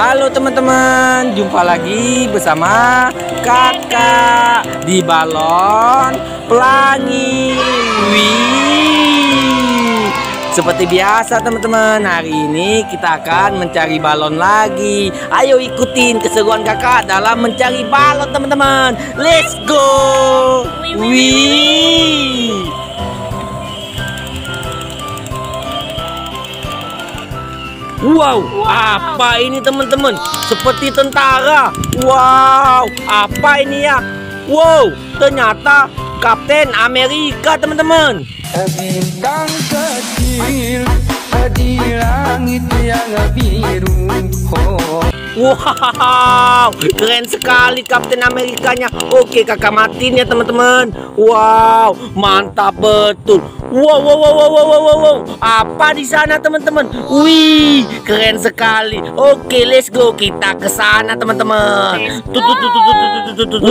Halo teman-teman, jumpa lagi bersama kakak di Balon Pelangi. Wih. Seperti biasa teman-teman, hari ini kita akan mencari balon lagi. Ayo ikutin keseruan kakak dalam mencari balon teman-teman. Let's go. Wih. Wow, apa ini teman-teman? Seperti tentara. Wow, apa ini ya? Wow, ternyata Captain America teman-teman. Bintang kecil di langit yang biru. Wow, keren sekali Captain Amerikanya. Oke, kakak Martin ya teman-teman. Wow, mantap betul. Wow, wow, wow, wow, wow, wow, wow. Apa di sana teman-teman? Wih, keren sekali. Oke, let's go, kita ke sana teman-teman.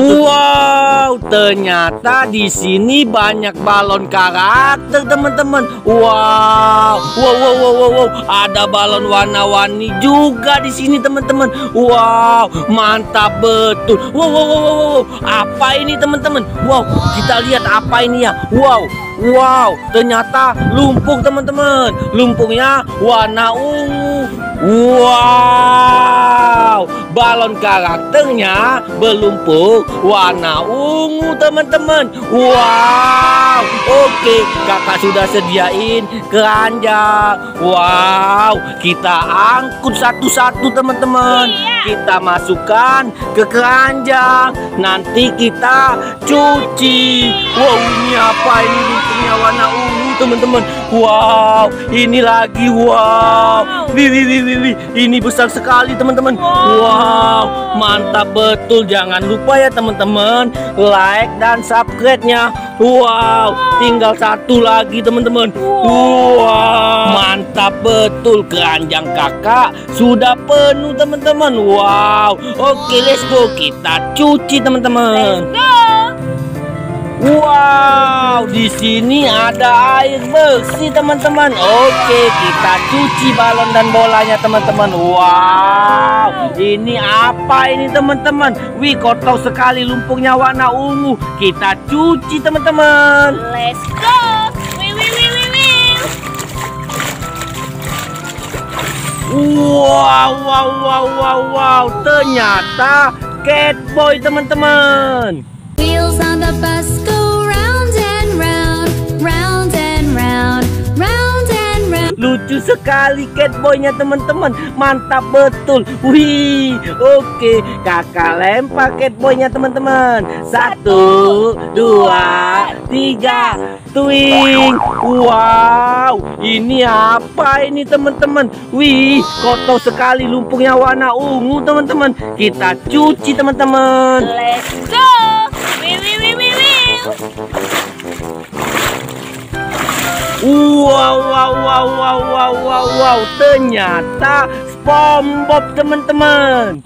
Wow, ternyata di sini banyak balon karakter teman-teman. Wow, wow, wow, wow, wow, ada balon warna-warni juga di sini teman-teman. Wow, mantap betul. Wow, wow, wow, wow. Apa ini teman-teman? Wow, kita lihat apa ini ya. Wow. Wow, ternyata lumpur teman-teman. Lumpurnya warna ungu. Wow, balon karakternya berlumpur warna ungu teman-teman. Wow, oke, kakak sudah sediain keranjang. Wow, kita angkut satu-satu teman-teman. Kita masukkan ke keranjang. Nanti kita cuci. Wow, ini apa ini? Warna ungu teman-teman. Wow, ini lagi. Wow, wih, ini besar sekali teman-teman. Wow, mantap betul. Jangan lupa ya teman-teman, like dan subscribe-nya. Wow, tinggal satu lagi teman-teman. Wow, mantap betul. Keranjang kakak sudah penuh teman-teman. Wow, oke, let's go, kita cuci teman-teman. Wow, di sini ada air bersih teman-teman. Oke, kita cuci balon dan bolanya teman-teman. Wow, ini apa ini teman-teman? Wih, kotor sekali, lumpurnya warna ungu. Kita cuci teman-teman. Let's go. Wow, wow, wow, wow, wow. Ternyata Catboy teman-teman. Wheels on the bus go round and round, round and round, round and round. Lucu sekali Catboy-nya teman-teman, mantap betul. Wih, oke, kakak lempar Catboy-nya teman-teman. 1, 2, 3, twing. Wow, ini apa ini teman-teman? Wih, kotor sekali, lumpurnya warna ungu teman-teman. Kita cuci teman-teman. Let's go. Wow, wow, wow, wow, wow, wow, wow. Ternyata Spongebob teman-teman.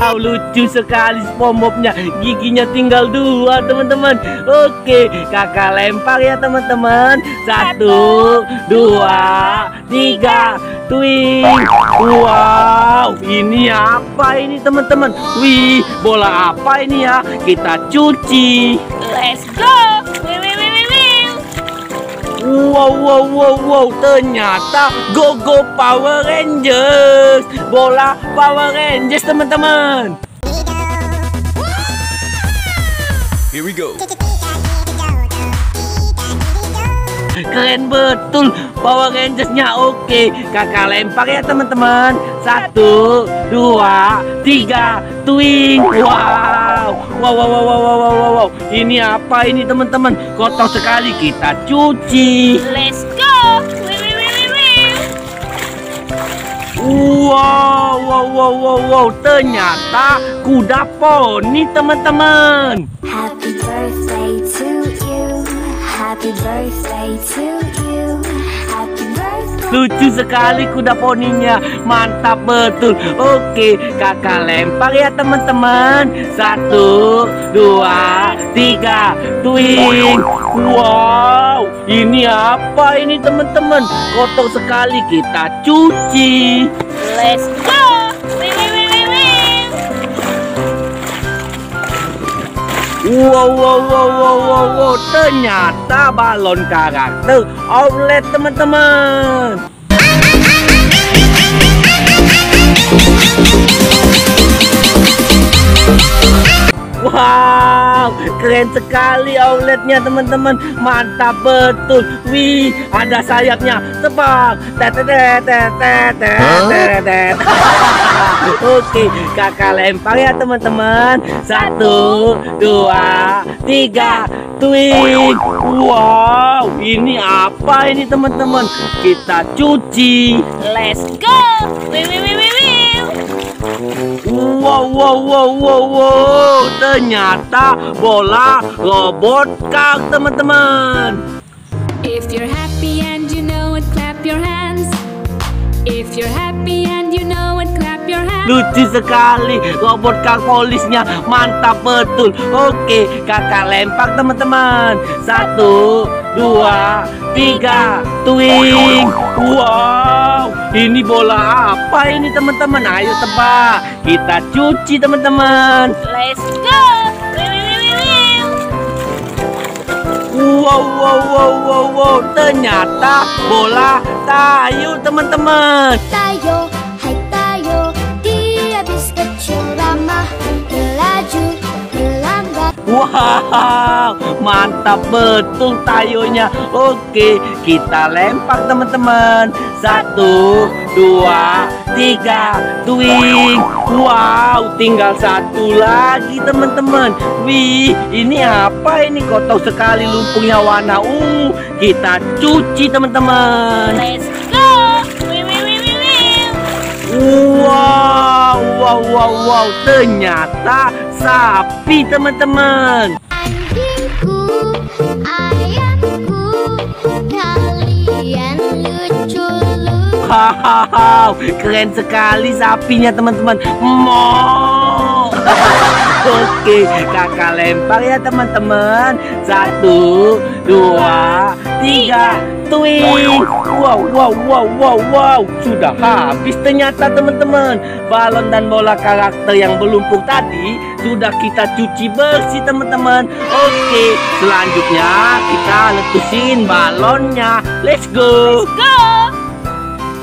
Wow, lucu sekali Spongebobnya. Giginya tinggal 2 teman-teman. Oke, kakak lempar ya teman-teman. 1, 2, 3, twing. Wow, ini apa ini teman-teman? Wih, bola apa ini ya? Kita cuci. Let's go. Wow, wow, wow, wow, ternyata go Power Rangers. Bola Power Rangers teman-teman. Here we go. Keren betul Power Rangers-nya. Oke, kakak lempar ya teman-teman. 1, 2, 3, twing. Wow, wow, wow, wow, wow, wow, wow, wow. Ini apa ini teman-teman? Kotor sekali, kita cuci. Let's go. Wow, wow, wow, wow, wow. Ternyata kuda poni teman-teman. Happy birthday to you. Happy birthday to you. Happy birthday. Lucu sekali kuda poninya, mantap betul. Oke, kakak lempar ya teman-teman. 1, 2, 3, twing. Wow, ini apa ini teman-teman? Kotor sekali, kita cuci. Let's go. Wow, ternyata balon karakter Owlette teman-teman. Wow, keren sekali Owlette-nya teman-teman. Mantap betul. Wih, ada sayapnya. Tebak. Oke, kakak lempar ya teman-teman. 1, 2, 3. Twing. Wow, ini apa ini teman-teman? Kita cuci. Let's go. Wow, ternyata bola robot kak teman-teman. If you're happy and you know it, clap your hands. If you're happy and you know it, clap your hands. Lucu sekali robot kak polisnya, mantap betul. Oke, kakak lempar teman-teman. 1, 2, 3. Twing. Wow, ini bola apa ini teman-teman? Ayo tebak. Kita cuci teman-teman. Let's go. Wow, ternyata bola Tayo teman-teman. Tayo, hai Tayo, dia biskuit ceramah, melaju. Wow, mantap betul Tayonya. Oke, kita lempar teman-teman. 1, 2, 3. Twing. Wow, tinggal satu lagi teman-teman. Wih, ini apa ini? Kotor sekali lumpurnya warna ungu. Kita cuci teman-teman. Let's go. Wow, ternyata sapi teman-teman. Anjingku, ayamku, kalian lucu-lucu. Hahaha, keren sekali sapinya teman-teman. Mo. Oke, kakak lempar ya teman-teman. 1, 2, 3. Twing. Wow, sudah habis ternyata teman-teman. Balon dan bola karakter yang berlumpur tadi sudah kita cuci bersih teman-teman. Oke, selanjutnya kita letusin balonnya. Let's go. Let's go.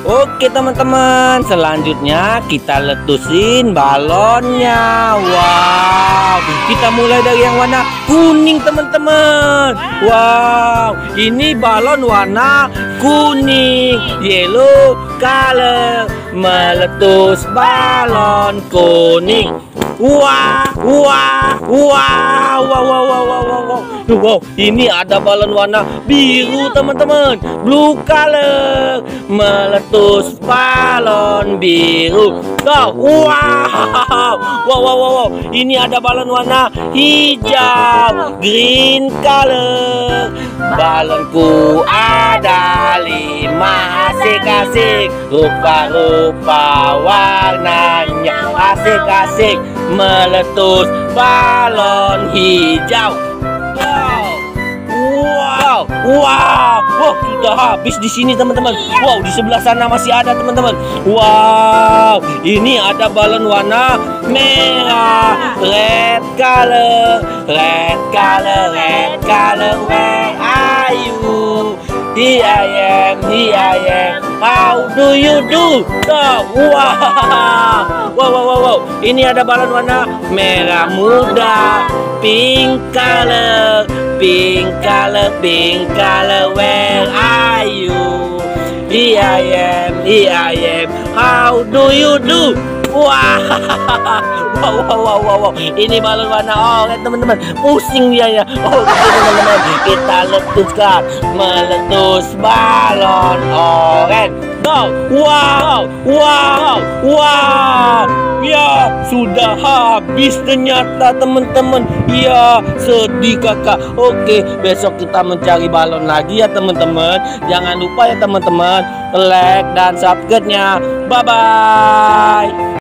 Oke teman-teman, selanjutnya kita letusin balonnya. Wow, kita mulai dari yang warna kuning teman-teman. Wow, ini balon warna kuning, yellow color. Meletus balon kuning. Wow, ini ada balon warna biru teman-teman, blue color. Meletus balon biru. Wow, ini ada balon warna hijau, green color. Balonku ada 5, asik-asik. Rupa-rupa warnanya, asik-asik. Meletus balon hijau. Wow, sudah habis di sini teman-teman. Wow, di sebelah sana masih ada teman-teman. Wow, ini ada balon warna merah, red color, red color, red color. Where are you? Here I am. How do you do? Wow. Ini ada balon warna merah muda, pink color, pink color, pink color. Where are you? Here I am. How do you do? Wow. Ini balon warna oranye teman-teman. Pusing dia ya. Oke teman-teman, kita letuskan. Meletus balon oranye. Wow. Ya, sudah habis ternyata teman-teman. Ya, sedih kakak. Oke, besok kita mencari balon lagi ya teman-teman. Jangan lupa ya teman-teman, like dan subscribe-nya. Bye-bye.